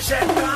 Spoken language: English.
Shaitan.